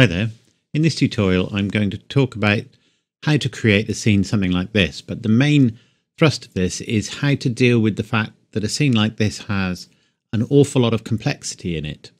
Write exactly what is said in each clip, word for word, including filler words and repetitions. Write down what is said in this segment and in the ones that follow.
Hi there. In this tutorial I'm going to talk about how to create a scene something like this, but the main thrust of this is how to deal with the fact that a scene like this has an awful lot of complexity in it.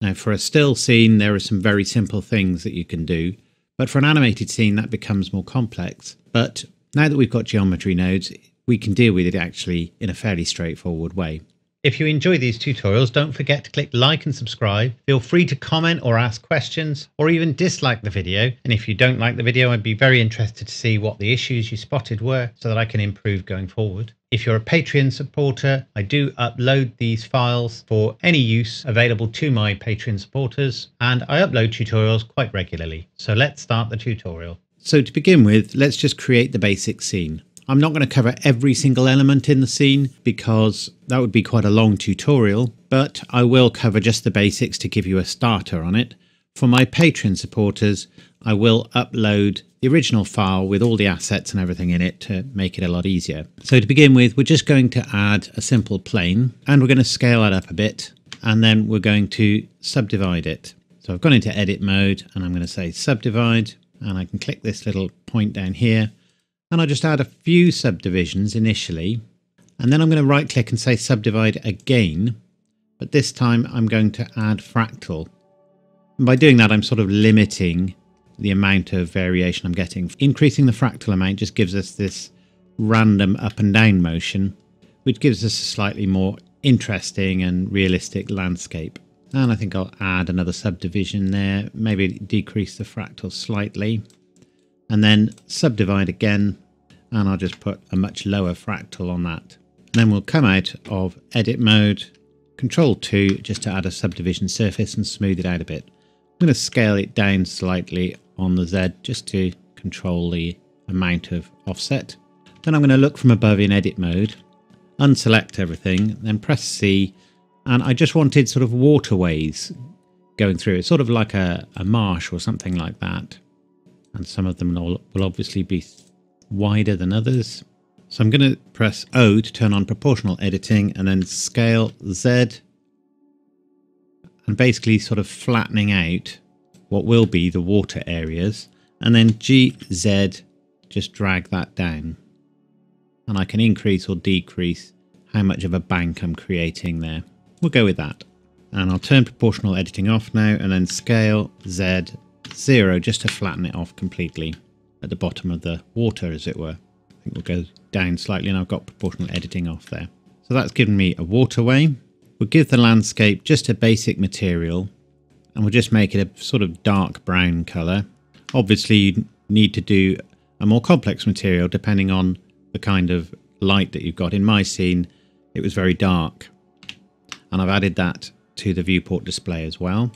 Now for a still scene there are some very simple things that you can do, but for an animated scene that becomes more complex. But now that we've got geometry nodes we can deal with it actually in a fairly straightforward way. If you enjoy these tutorials, don't forget to click like and subscribe. Feel free to comment or ask questions or even dislike the video. And if you don't like the video, I'd be very interested to see what the issues you spotted were so that I can improve going forward. If you're a Patreon supporter, I do upload these files for any use available to my Patreon supporters, and I upload tutorials quite regularly. So let's start the tutorial. So to begin with, let's just create the basic scene. I'm not going to cover every single element in the scene because that would be quite a long tutorial, but I will cover just the basics to give you a starter on it. For my Patreon supporters, I will upload the original file with all the assets and everything in it to make it a lot easier. So to begin with, we're just going to add a simple plane and we're going to scale that up a bit and then we're going to subdivide it. So I've gone into edit mode and I'm going to say subdivide and I can click this little point down here. And I'll just add a few subdivisions initially, and then I'm going to right click and say subdivide again, but this time I'm going to add fractal. And by doing that I'm sort of limiting the amount of variation I'm getting. Increasing the fractal amount just gives us this random up and down motion, which gives us a slightly more interesting and realistic landscape. And I think I'll add another subdivision there, maybe decrease the fractal slightly. And then subdivide again, and I'll just put a much lower fractal on that. And then we'll come out of edit mode, control two, just to add a subdivision surface and smooth it out a bit. I'm going to scale it down slightly on the Z just to control the amount of offset. Then I'm going to look from above in edit mode, unselect everything, then press C, and I just wanted sort of waterways going through. It's sort of like a, a marsh or something like that. And some of them will obviously be wider than others. So I'm going to press O to turn on proportional editing and then scale Z. And basically sort of flattening out what will be the water areas. And then G Z, just drag that down. And I can increase or decrease how much of a bank I'm creating there. We'll go with that. And I'll turn proportional editing off now and then scale Z. Zero just to flatten it off completely at the bottom of the water, as it were. I think we'll go down slightly and I've got proportional editing off there. So that's given me a waterway. We'll give the landscape just a basic material and we'll just make it a sort of dark brown color. Obviously you need to do a more complex material depending on the kind of light that you've got. In my scene it was very dark and I've added that to the viewport display as well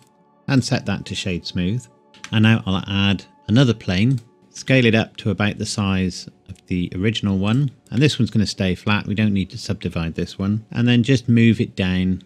and set that to shade smooth. And now I'll add another plane, scale it up to about the size of the original one. And this one's going to stay flat. We don't need to subdivide this one. And then just move it down,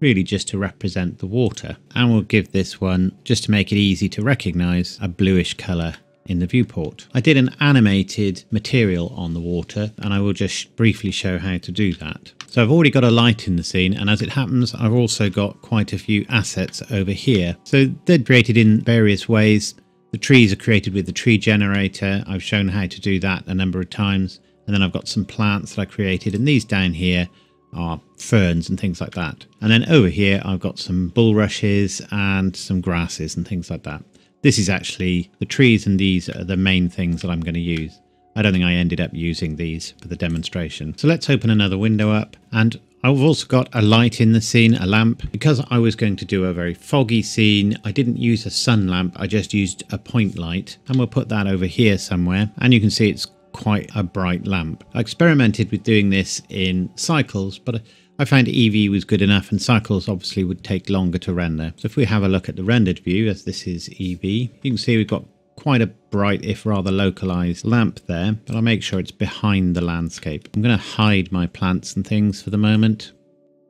really just to represent the water. And we'll give this one, just to make it easy to recognize, a bluish color in the viewport. I did an animated material on the water, and I will just briefly show how to do that. So I've already got a light in the scene, and as it happens I've also got quite a few assets over here. So they're created in various ways. The trees are created with the tree generator. I've shown how to do that a number of times. And then I've got some plants that I created, and these down here are ferns and things like that. And then over here I've got some bulrushes and some grasses and things like that. This is actually the trees, and these are the main things that I'm going to use. I don't think I ended up using these for the demonstration. So let's open another window up, and I've also got a light in the scene, a lamp. Because I was going to do a very foggy scene, I didn't use a sun lamp, I just used a point light, and we'll put that over here somewhere, and you can see it's quite a bright lamp. I experimented with doing this in Cycles, but I found E V was good enough, and Cycles obviously would take longer to render. So if we have a look at the rendered view, as this is E V, you can see we've got quite a bright, if rather localized, lamp there, but I'll make sure it's behind the landscape. I'm going to hide my plants and things for the moment,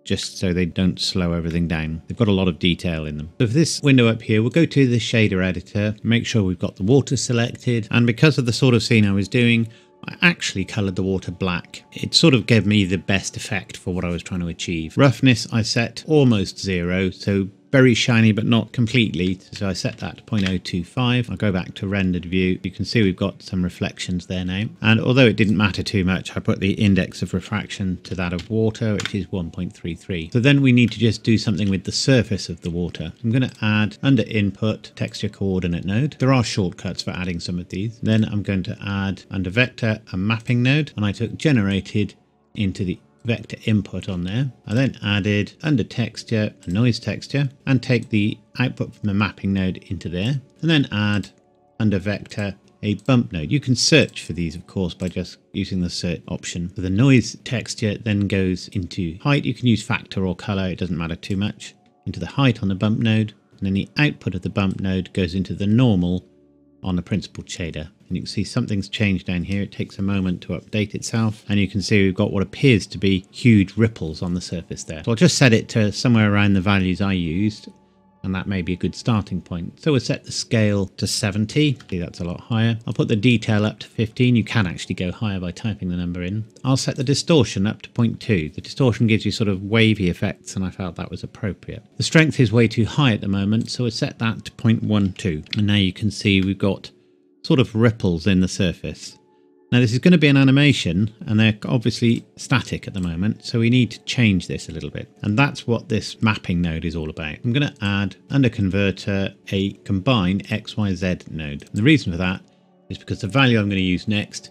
just so they don't slow everything down. They've got a lot of detail in them. So for this window up here, we'll go to the shader editor, make sure we've got the water selected, and because of the sort of scene I was doing, I actually coloured the water black. It sort of gave me the best effect for what I was trying to achieve. Roughness I set almost zero, so very shiny, but not completely. So I set that to zero point zero two five. I'll go back to rendered view. You can see we've got some reflections there now. And although it didn't matter too much, I put the index of refraction to that of water, which is one point three three. So then we need to just do something with the surface of the water. I'm going to add under input texture coordinate node. There are shortcuts for adding some of these. Then I'm going to add under vector a mapping node, and I took generated into the vector input on there. I then added under texture a noise texture and take the output from the mapping node into there, and then add under vector a bump node. You can search for these, of course, by just using the search option. So the noise texture then goes into height. You can use factor or color, it doesn't matter too much, into the height on the bump node, and then the output of the bump node goes into the normal on the principled shader. And you can see something's changed down here. It takes a moment to update itself, and you can see we've got what appears to be huge ripples on the surface there. So I'll just set it to somewhere around the values I used, and that may be a good starting point. So we'll set the scale to seventy. See, that's a lot higher. I'll put the detail up to fifteen. You can actually go higher by typing the number in. I'll set the distortion up to zero point two. The distortion gives you sort of wavy effects, and I felt that was appropriate. The strength is way too high at the moment, so we'll set that to zero point one two. And now you can see we've got sort of ripples in the surface. Now this is going to be an animation, and they're obviously static at the moment, so we need to change this a little bit. And that's what this mapping node is all about. I'm going to add under converter a combine X Y Z node. And the reason for that is because the value I'm going to use next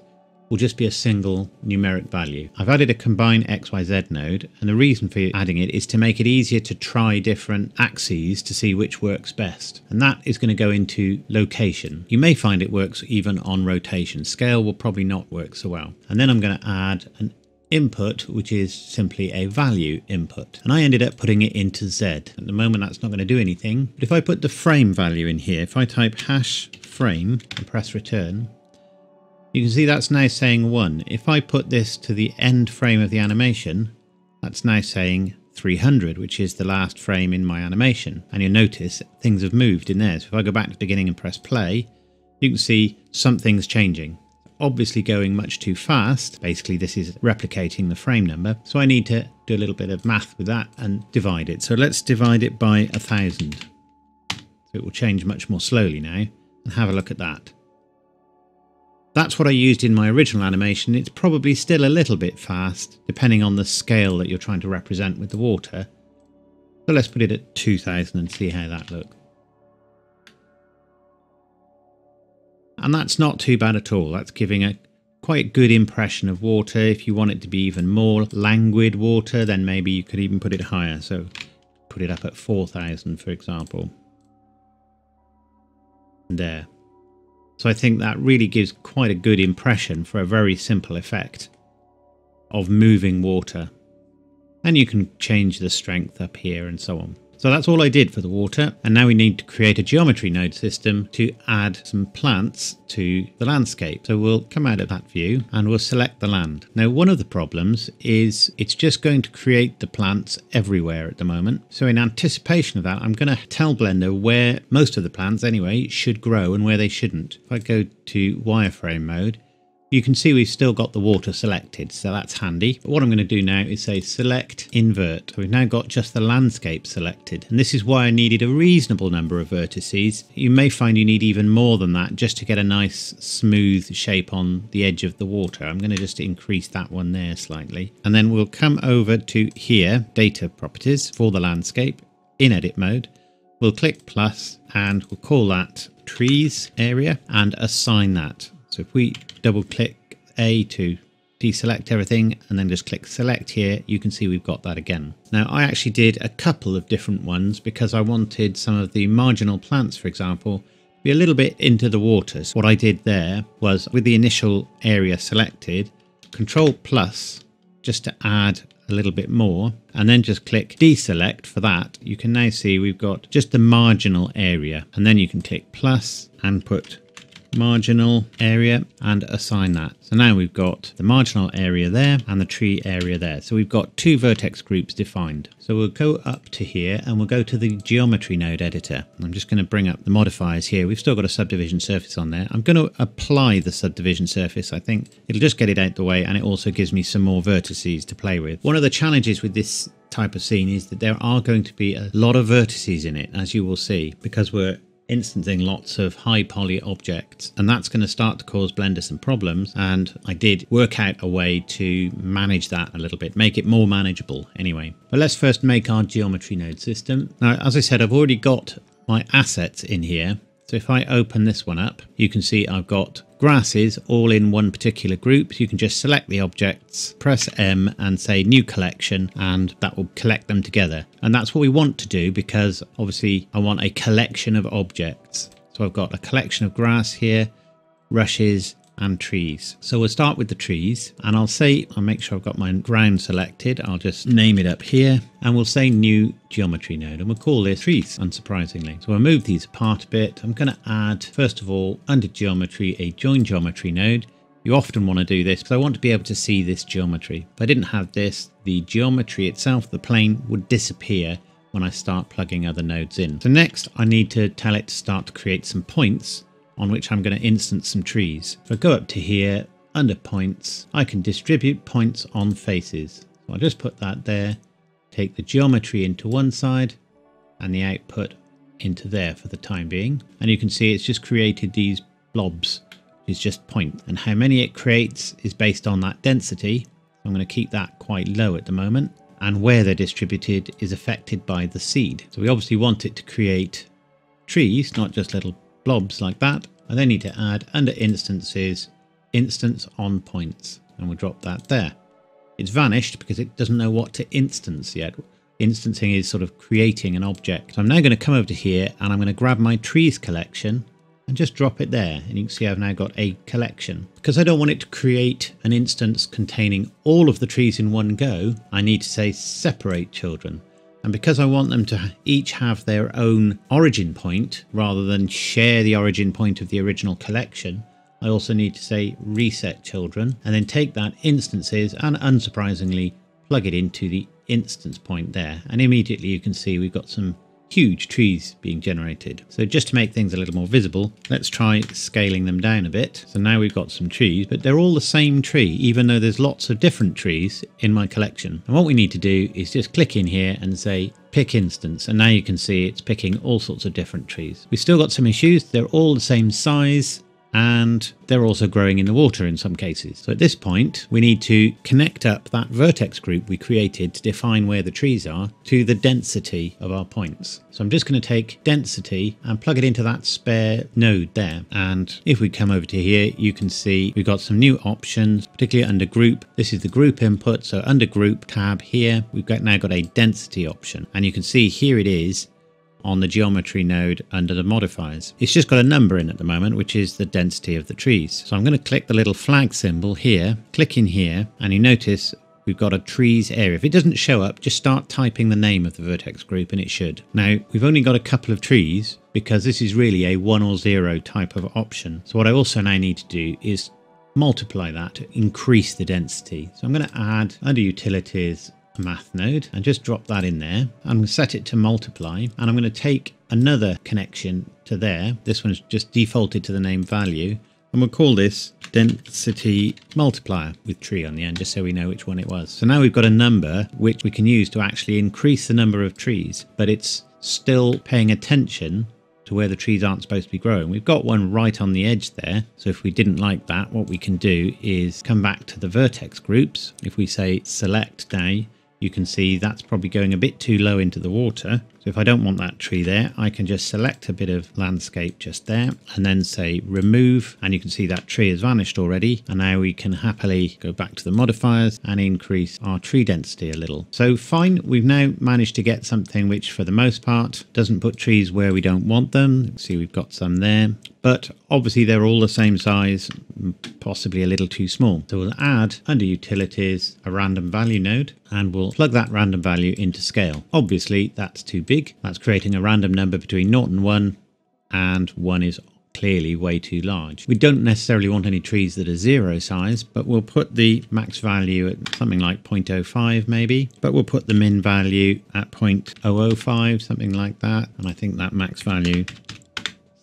will just be a single numeric value. I've added a combine X Y Z node, and the reason for adding it is to make it easier to try different axes to see which works best. And that is going to go into location. You may find it works even on rotation. Scale will probably not work so well. And then I'm going to add an input, which is simply a value input, and I ended up putting it into Z. At the moment that's not going to do anything, but if I put the frame value in here, if I type hash frame and press return, you can see that's now saying one. If I put this to the end frame of the animation, that's now saying three hundred, which is the last frame in my animation. And you'll notice things have moved in there. So if I go back to the beginning and press play, you can see something's changing. Obviously going much too fast. Basically this is replicating the frame number. So I need to do a little bit of math with that and divide it. So let's divide it by a thousand. So it will change much more slowly now, and have a look at that. That's what I used in my original animation. It's probably still a little bit fast, depending on the scale that you're trying to represent with the water. So let's put it at two thousand and see how that looks. And that's not too bad at all. That's giving a quite good impression of water. If you want it to be even more languid water, then maybe you could even put it higher. So put it up at four thousand, for example. And there. So I think that really gives quite a good impression for a very simple effect of moving water. And you can change the strength up here and so on. So that's all I did for the water. And now we need to create a geometry node system to add some plants to the landscape. So we'll come out of that view and we'll select the land. Now, one of the problems is it's just going to create the plants everywhere at the moment. So in anticipation of that, I'm going to tell Blender where most of the plants anyway should grow and where they shouldn't. If I go to wireframe mode, you can see we've still got the water selected, so that's handy. But what I'm going to do now is say select invert. We've now got just the landscape selected, and this is why I needed a reasonable number of vertices. You may find you need even more than that just to get a nice smooth shape on the edge of the water. I'm going to just increase that one there slightly, and then we'll come over to here, data properties for the landscape in edit mode. We'll click plus and we'll call that trees area and assign that. So if we double click A to deselect everything and then just click select here, you can see we've got that again. Now I actually did a couple of different ones because I wanted some of the marginal plants, for example, to be a little bit into the water. So what I did there was with the initial area selected, control plus just to add a little bit more, and then just click deselect for that. You can now see we've got just the marginal area, and then you can click plus and put marginal area and assign that. So now we've got the marginal area there and the tree area there. So we've got two vertex groups defined. So we'll go up to here and we'll go to the geometry node editor. I'm just going to bring up the modifiers here. We've still got a subdivision surface on there. I'm going to apply the subdivision surface. I think it'll just get it out the way, and it also gives me some more vertices to play with. One of the challenges with this type of scene is that there are going to be a lot of vertices in it, as you will see, because we're instancing lots of high poly objects, and that's going to start to cause Blender some problems. And I did work out a way to manage that a little bit, make it more manageable anyway. But let's first make our geometry node system. Now, as I said, I've already got my assets in here. So if I open this one up, you can see I've got grasses all in one particular group. You can just select the objects, press M and say new collection, and that will collect them together. And that's what we want to do, because obviously I want a collection of objects. So I've got a collection of grass here, rushes and trees. So we'll start with the trees, and I'll say, I'll make sure I've got my ground selected. I'll just name it up here, and we'll say new geometry node, and we'll call this trees, unsurprisingly. So I'll move these apart a bit. I'm going to add, first of all, under geometry, a join geometry node. You often want to do this because I want to be able to see this geometry. If I didn't have this, the geometry itself, the plane, would disappear when I start plugging other nodes in. So next I need to tell it to start to create some points on which I'm going to instance some trees. If I go up to here, under points, I can distribute points on faces. So I'll just put that there, take the geometry into one side and the output into there for the time being. And you can see it's just created these blobs, which is just point. And how many it creates is based on that density. I'm going to keep that quite low at the moment. And where they're distributed is affected by the seed. So we obviously want it to create trees, not just little blobs like that. I then need to add, under instances, instance on points, and we'll drop that there. It's vanished because it doesn't know what to instance yet. Instancing is sort of creating an object. So I'm now going to come over to here and I'm going to grab my trees collection and just drop it there, and you can see I've now got a collection. Because I don't want it to create an instance containing all of the trees in one go, I need to say separate children. And because I want them to each have their own origin point rather than share the origin point of the original collection, I also need to say reset children, and then take that instances and, unsurprisingly, plug it into the instance point there. And immediately you can see we've got some huge trees being generated. So just to make things a little more visible, let's try scaling them down a bit. So now we've got some trees, but they're all the same tree, even though there's lots of different trees in my collection. And what we need to do is just click in here and say pick instance, and now you can see it's picking all sorts of different trees. We've still got some issues. They're all the same size, and they're also growing in the water in some cases. So at this point, we need to connect up that vertex group we created to define where the trees are to the density of our points. So I'm just going to take density and plug it into that spare node there. And if we come over to here, you can see we've got some new options, particularly under group. This is the group input. So under group tab here, we've got now got a density option, and you can see here it is on the geometry node under the modifiers. It's just got a number in at the moment, which is the density of the trees. So I'm going to click the little flag symbol here, click in here, and you notice we've got a trees area. If it doesn't show up, just start typing the name of the vertex group and it should. Now, we've only got a couple of trees because this is really a one or zero type of option. So what I also now need to do is multiply that to increase the density. So I'm going to add, under utilities, math node, and just drop that in there. I'm going to set it to multiply, and I'm going to take another connection to there. This one's just defaulted to the name value, and we'll call this density multiplier with tree on the end, just so we know which one it was. So now we've got a number which we can use to actually increase the number of trees, but it's still paying attention to where the trees aren't supposed to be growing. We've got one right on the edge there. So if we didn't like that, what we can do is come back to the vertex groups. If we say select day, you can see that's probably going a bit too low into the water. So if I don't want that tree there, I can just select a bit of landscape just there and then say remove. And you can see that tree has vanished already. And now we can happily go back to the modifiers and increase our tree density a little. So fine, we've now managed to get something which for the most part doesn't put trees where we don't want them. See, we've got some there, but obviously they're all the same size, possibly a little too small. So we'll add, under utilities, a random value node, and we'll plug that random value into scale. Obviously that's too big. That's creating a random number between zero and one, and one is clearly way too large. We don't necessarily want any trees that are zero size, but we'll put the max value at something like zero point zero five maybe, but we'll put the min value at zero point zero zero five, something like that. And I think that max value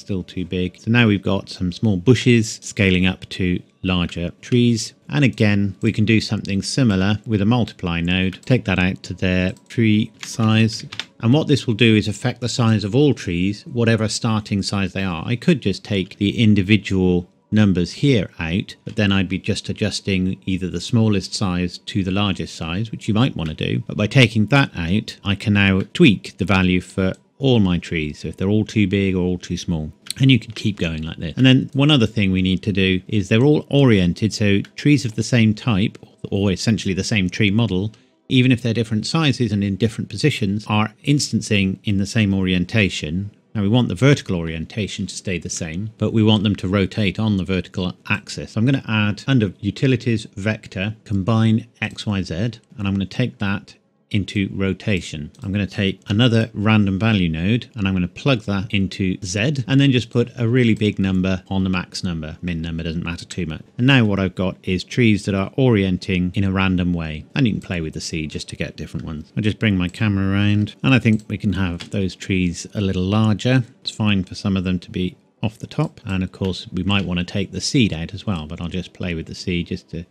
still too big. So now we've got some small bushes scaling up to larger trees. And again, we can do something similar with a multiply node. Take that out to their tree size. And what this will do is affect the size of all trees, whatever starting size they are. I could just take the individual numbers here out, but then I'd be just adjusting either the smallest size to the largest size, which you might want to do. But by taking that out, I can now tweak the value for all my trees. So if they're all too big or all too small. And you can keep going like this. And then one other thing we need to do is they're all oriented. So trees of the same type, or essentially the same tree model, even if they're different sizes and in different positions, are instancing in the same orientation. Now we want the vertical orientation to stay the same, but we want them to rotate on the vertical axis. So I'm going to add under utilities vector, combine X Y Z, and I'm going to take that into rotation. I'm going to take another random value node and I'm going to plug that into Z and then just put a really big number on the max number. Min number doesn't matter too much. And now what I've got is trees that are orienting in a random way. And you can play with the C just to get different ones. I'll just bring my camera around and I think we can have those trees a little larger. It's fine for some of them to be off the top. And of course we might want to take the seed out as well, but I'll just play with the C just to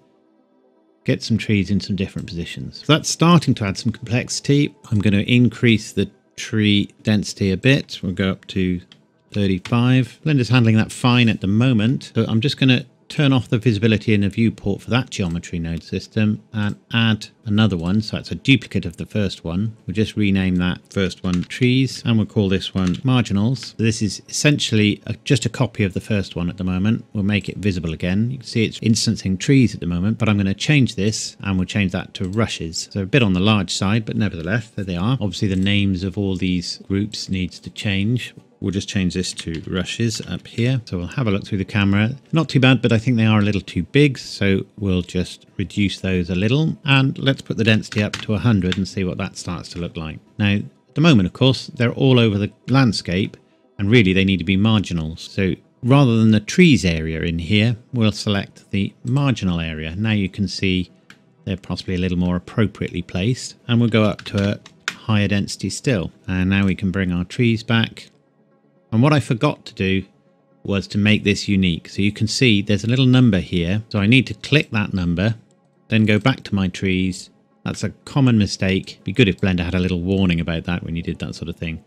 get some trees in some different positions. So that's starting to add some complexity. I'm going to increase the tree density a bit. We'll go up to thirty-five. Blender's handling that fine at the moment. So I'm just going to turn off the visibility in the viewport for that geometry node system and add another one. So that's a duplicate of the first one. We'll just rename that first one trees and we'll call this one marginals. So this is essentially a, just a copy of the first one at the moment. We'll make it visible again. You can see it's instancing trees at the moment, but I'm going to change this and we'll change that to rushes. So a bit on the large side, but nevertheless, there they are. Obviously the names of all these groups needs to change. We'll just change this to rushes up here. So we'll have a look through the camera. Not too bad, but I think they are a little too big. So we'll just reduce those a little and let's put the density up to one hundred and see what that starts to look like. Now, at the moment, of course, they're all over the landscape and really they need to be marginals. So rather than the trees area in here, we'll select the marginal area. Now you can see they're possibly a little more appropriately placed and we'll go up to a higher density still. And now we can bring our trees back. And what I forgot to do was to make this unique. So you can see there's a little number here. So I need to click that number, then go back to my trees. That's a common mistake. Be good if Blender had a little warning about that when you did that sort of thing.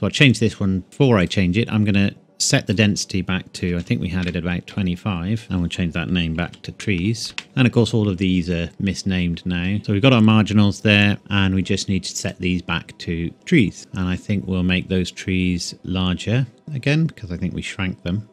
So I'll change this one before I change it. I'm going to set the density back to, I think we had it about twenty-five. And we'll change that name back to trees. And of course, all of these are misnamed now. So we've got our marginals there and we just need to set these back to trees. And I think we'll make those trees larger again, because I think we shrank them.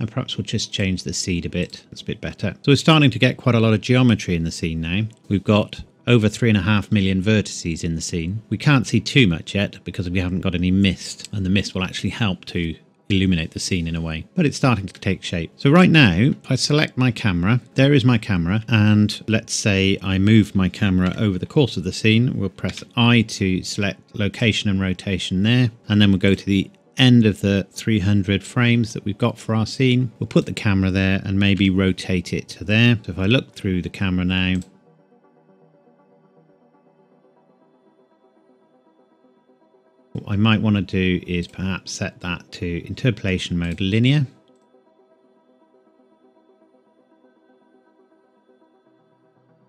And perhaps we'll just change the seed a bit. That's a bit better. So we're starting to get quite a lot of geometry in the scene now. We've got over three and a half million vertices in the scene. We can't see too much yet because we haven't got any mist, and the mist will actually help to illuminate the scene in a way, but it's starting to take shape. So right now I select my camera. There is my camera. And let's say I move my camera over the course of the scene. We'll press I to select location and rotation there. And then we'll go to the end of the three hundred frames that we've got for our scene. We'll put the camera there and maybe rotate it to there. So if I look through the camera now, what I might want to do is perhaps set that to interpolation mode linear.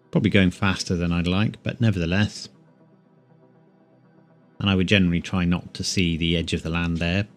Probably going faster than I'd like, but nevertheless. And I would generally try not to see the edge of the land there.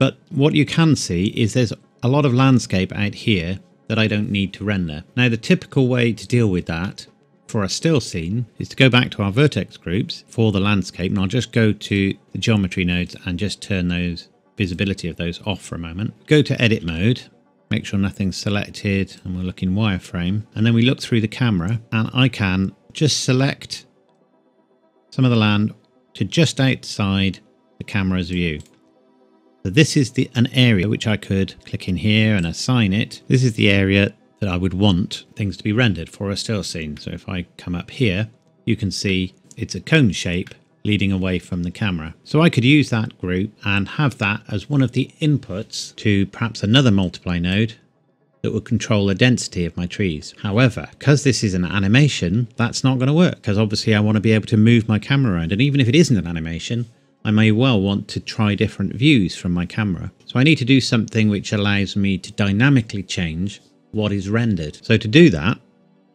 But what you can see is there's a lot of landscape out here that I don't need to render. Now, the typical way to deal with that for a still scene is to go back to our vertex groups for the landscape, and I'll just go to the geometry nodes and just turn those visibility of those off for a moment. Go to edit mode, make sure nothing's selected, and we'll look in wireframe, and then we look through the camera and I can just select some of the land to just outside the camera's view. So this is the an area which I could click in here and assign it. This is the area that I would want things to be rendered for a still scene. So if I come up here, you can see it's a cone shape leading away from the camera. So I could use that group and have that as one of the inputs to perhaps another multiply node that would control the density of my trees. However, because this is an animation, that's not going to work, because obviously I want to be able to move my camera around. And even if it isn't an animation, I may well want to try different views from my camera. So I need to do something which allows me to dynamically change what is rendered. So to do that,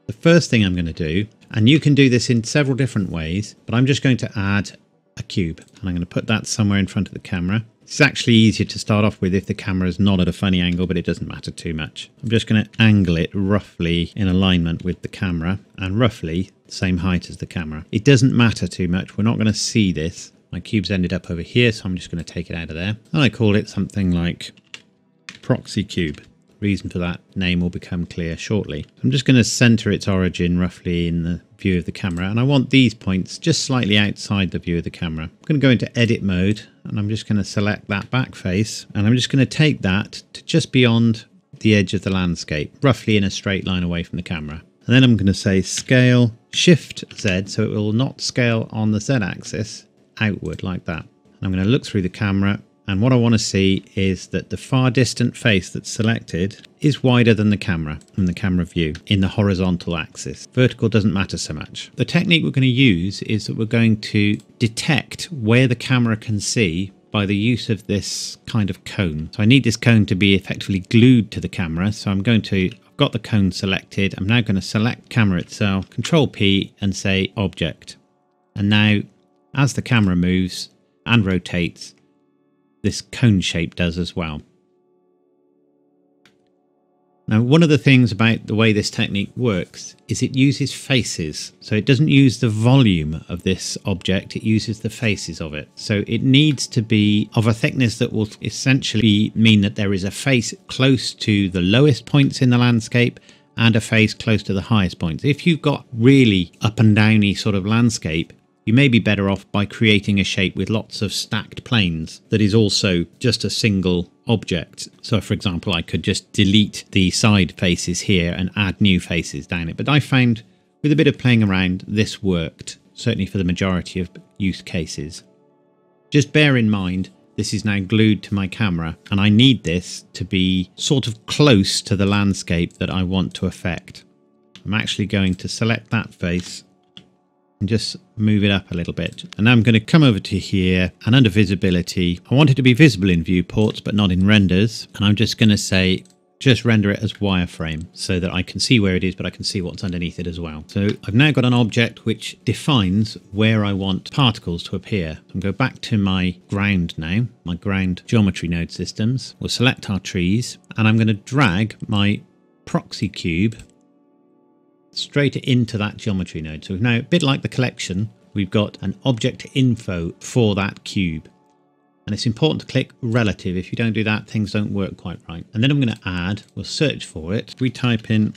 the first thing I'm going to do, and you can do this in several different ways, but I'm just going to add a cube, and I'm going to put that somewhere in front of the camera. It's actually easier to start off with if the camera is not at a funny angle, but it doesn't matter too much. I'm just going to angle it roughly in alignment with the camera and roughly the same height as the camera. It doesn't matter too much. We're not going to see this. My cube's ended up over here, so I'm just going to take it out of there. And I call it something like Proxy Cube. Reason for that name will become clear shortly. I'm just going to center its origin roughly in the view of the camera, and I want these points just slightly outside the view of the camera. I'm going to go into edit mode, and I'm just going to select that back face, and I'm just going to take that to just beyond the edge of the landscape, roughly in a straight line away from the camera. And then I'm going to say scale shift Z, so it will not scale on the Z axis outward like that. And I'm going to look through the camera, and what I want to see is that the far distant face that's selected is wider than the camera and the camera view in the horizontal axis. Vertical doesn't matter so much. The technique we're going to use is that we're going to detect where the camera can see by the use of this kind of cone. So I need this cone to be effectively glued to the camera. So I'm going to, I've got the cone selected. I'm now going to select camera itself, control P and say object. And now as the camera moves and rotates, this cone shape does as well. Now, one of the things about the way this technique works is it uses faces. So it doesn't use the volume of this object, it uses the faces of it. So it needs to be of a thickness that will essentially mean that there is a face close to the lowest points in the landscape and a face close to the highest points. If you've got really up and downy sort of landscape, you may be better off by creating a shape with lots of stacked planes that is also just a single object. So for example, I could just delete the side faces here and add new faces down it. But I found with a bit of playing around, this worked, certainly for the majority of use cases. Just bear in mind, this is now glued to my camera, and I need this to be sort of close to the landscape that I want to affect. I'm actually going to select that face and just move it up a little bit. And now I'm going to come over to here, and under visibility, I want it to be visible in viewports but not in renders, and I'm just going to say just render it as wireframe so that I can see where it is, but I can see what's underneath it as well. So I've now got an object which defines where I want particles to appear. I'm going to go back to my ground now, my ground geometry node systems. We'll select our trees, and I'm going to drag my proxy cube straight into that geometry node. So now, a bit like the collection, we've got an object info for that cube. And it's important to click relative. If you don't do that, things don't work quite right. And then I'm going to add, we'll search for it. If we type in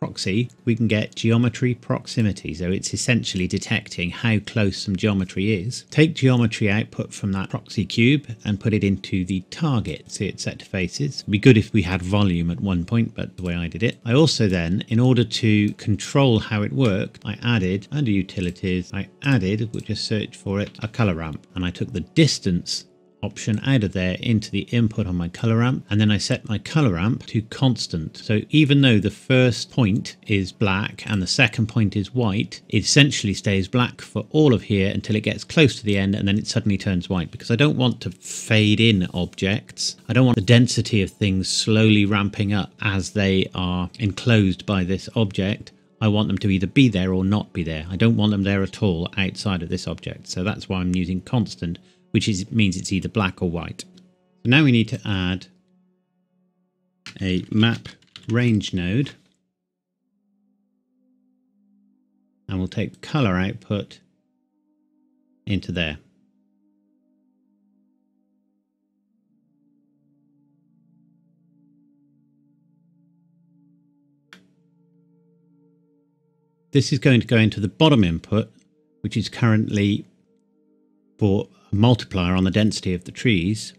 proxy, we can get geometry proximity. So it's essentially detecting how close some geometry is. Take geometry output from that proxy cube and put it into the target. See, it's set to faces. It'd be good if we had volume at one point, but the way I did it. I also then, in order to control how it worked, I added under utilities, I added, we'll just search for it, a color ramp. And I took the distance option out of there into the input on my color ramp, and then I set my color ramp to constant. So even though the first point is black and the second point is white, it essentially stays black for all of here until it gets close to the end, and then it suddenly turns white, because I don't want to fade in objects. I don't want the density of things slowly ramping up as they are enclosed by this object. I want them to either be there or not be there. I don't want them there at all outside of this object. So that's why I'm using constant, which is, means it's either black or white. So now we need to add a map range node, and we'll take color output into there. This is going to go into the bottom input, which is currently for multiplier on the density of the trees.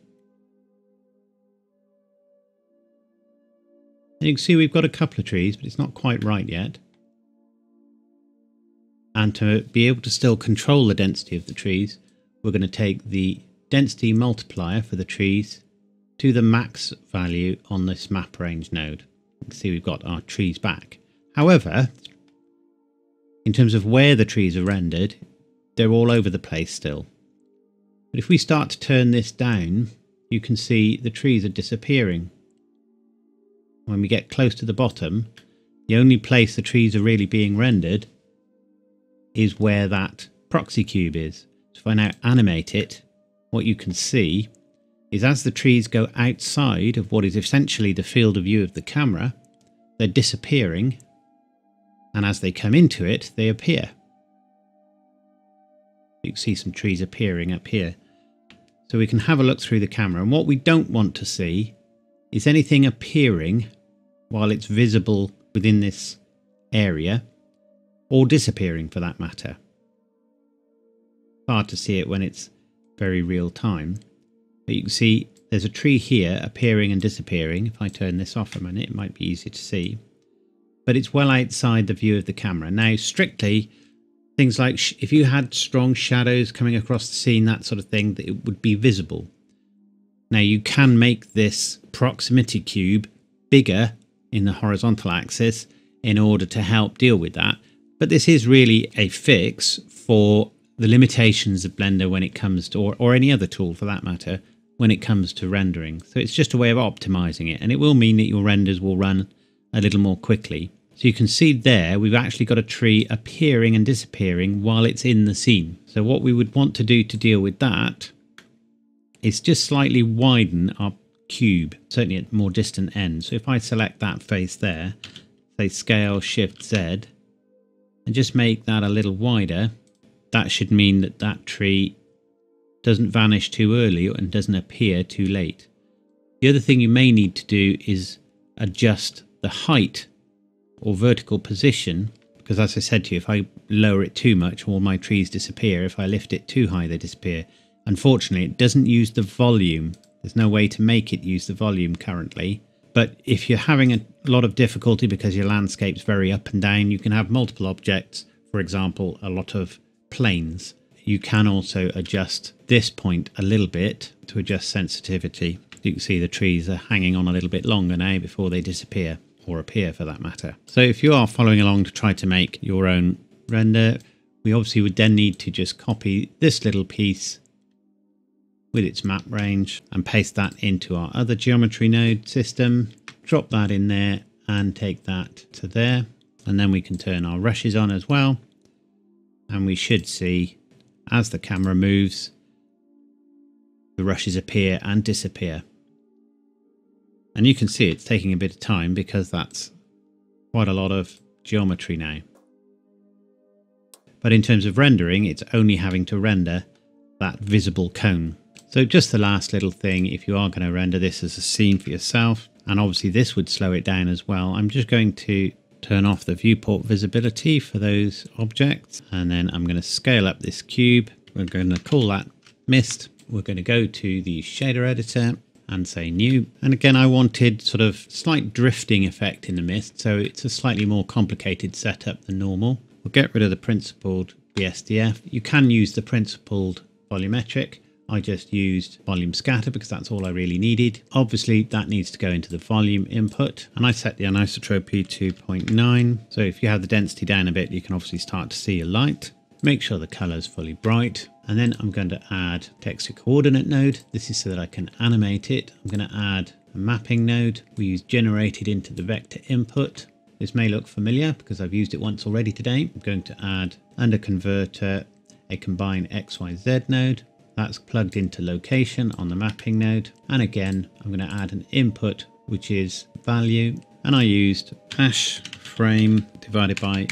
And you can see we've got a couple of trees, but it's not quite right yet. And to be able to still control the density of the trees, we're going to take the density multiplier for the trees to the max value on this map range node. You can see we've got our trees back. However, in terms of where the trees are rendered, they're all over the place still. But if we start to turn this down, you can see the trees are disappearing. When we get close to the bottom, the only place the trees are really being rendered is where that proxy cube is. So if I now animate it, what you can see is as the trees go outside of what is essentially the field of view of the camera, they're disappearing, and as they come into it, they appear. You can see some trees appearing up here. So we can have a look through the camera, and what we don't want to see is anything appearing while it's visible within this area, or disappearing for that matter. It's hard to see it when it's very real time, but you can see there's a tree here appearing and disappearing. If I turn this off a minute, it might be easier to see, but it's well outside the view of the camera. Now strictly, things like sh if you had strong shadows coming across the scene, that sort of thing, that it would be visible. Now you can make this proximity cube bigger in the horizontal axis in order to help deal with that. But this is really a fix for the limitations of Blender when it comes to, or, or any other tool for that matter, when it comes to rendering. So it's just a way of optimizing it, and it will mean that your renders will run a little more quickly. So you can see there we've actually got a tree appearing and disappearing while it's in the scene. So what we would want to do to deal with that is just slightly widen our cube, certainly at more distant ends. So if I select that face there, say scale shift Z, and just make that a little wider, that should mean that that tree doesn't vanish too early and doesn't appear too late. The other thing you may need to do is adjust the height or vertical position, because as I said to you, if I lower it too much, all my trees disappear. If I lift it too high, they disappear. Unfortunately, it doesn't use the volume. There's no way to make it use the volume currently. But if you're having a lot of difficulty because your landscape's very up and down, you can have multiple objects, for example, a lot of planes. You can also adjust this point a little bit to adjust sensitivity. You can see the trees are hanging on a little bit longer now before they disappear, or appear for that matter. So if you are following along to try to make your own render, we obviously would then need to just copy this little piece with its map range and paste that into our other geometry node system, drop that in there and take that to there, and then we can turn our rushes on as well, and we should see as the camera moves the rushes appear and disappear. And you can see it's taking a bit of time because that's quite a lot of geometry now, but in terms of rendering, it's only having to render that visible cone. So just the last little thing, if you are going to render this as a scene for yourself, and obviously this would slow it down as well, I'm just going to turn off the viewport visibility for those objects, and then I'm going to scale up this cube. We're going to call that mist. We're going to go to the shader editor and say new, and again I wanted sort of slight drifting effect in the mist, so it's a slightly more complicated setup than normal. We'll get rid of the principled B S D F. You can use the principled volumetric. I just used volume scatter because that's all I really needed. Obviously that needs to go into the volume input, and I set the anisotropy to zero point nine. So if you have the density down a bit, you can obviously start to see your light. Make sure the color is fully bright, and then I'm going to add texture coordinate node. This is so that I can animate it. I'm going to add a mapping node. We use generated into the vector input. This may look familiar because I've used it once already today. I'm going to add under converter a combine X Y Z node. That's plugged into location on the mapping node. And again, I'm going to add an input, which is value. And I used hash frame divided by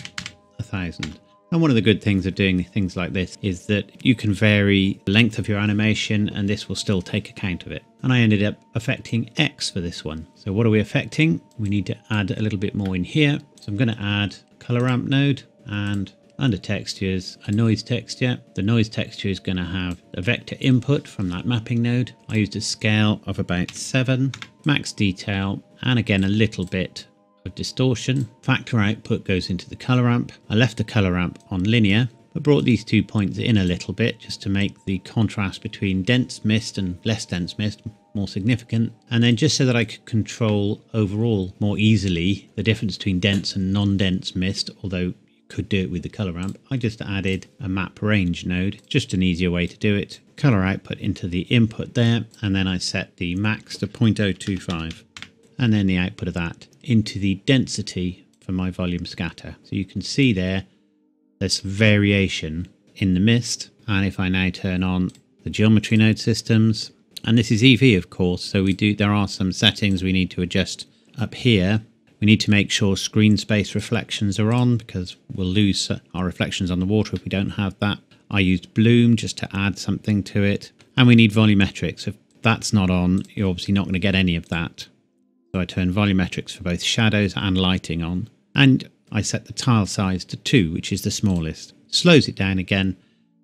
a thousand. And one of the good things of doing things like this is that you can vary the length of your animation and this will still take account of it. And I ended up affecting X for this one. So what are we affecting? We need to add a little bit more in here. So I'm going to add color ramp node, and under textures, a noise texture. The noise texture is going to have a vector input from that mapping node. I used a scale of about seven, max detail, and again a little bit of distortion. Factor output goes into the color ramp. I left the color ramp on linear, but brought these two points in a little bit just to make the contrast between dense mist and less dense mist more significant, and then just so that I could control overall more easily the difference between dense and non-dense mist, although you could do it with the color ramp, I just added a map range node, just an easier way to do it. Color output into the input there, and then I set the max to zero point zero two five, and then the output of that into the density for my volume scatter. So you can see there, there's variation in the mist. And if I now turn on the geometry node systems, and this is E V of course, so we do, there are some settings we need to adjust up here. We need to make sure screen space reflections are on, because we'll lose our reflections on the water if we don't have that. I used bloom just to add something to it, and we need volumetrics. If that's not on, you're obviously not going to get any of that. So I turn volumetrics for both shadows and lighting on, and I set the tile size to two, which is the smallest. Slows it down again,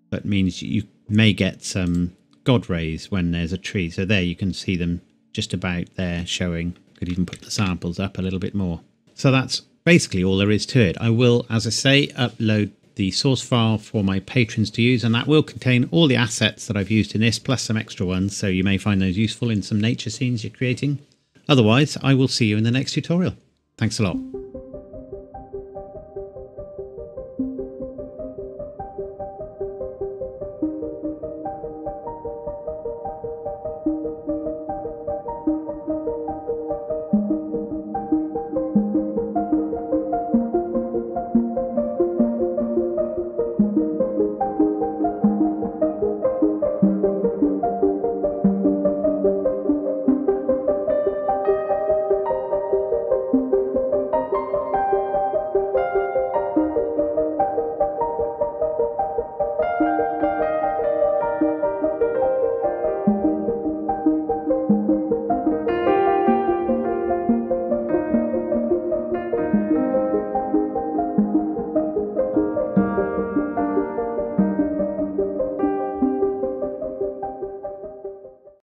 but means you may get some God rays when there's a tree. So there you can see them just about there showing. Could even put the samples up a little bit more. So that's basically all there is to it. I will, as I say, upload the source file for my patrons to use, and that will contain all the assets that I've used in this, plus some extra ones. So you may find those useful in some nature scenes you're creating. Otherwise, I will see you in the next tutorial. Thanks a lot.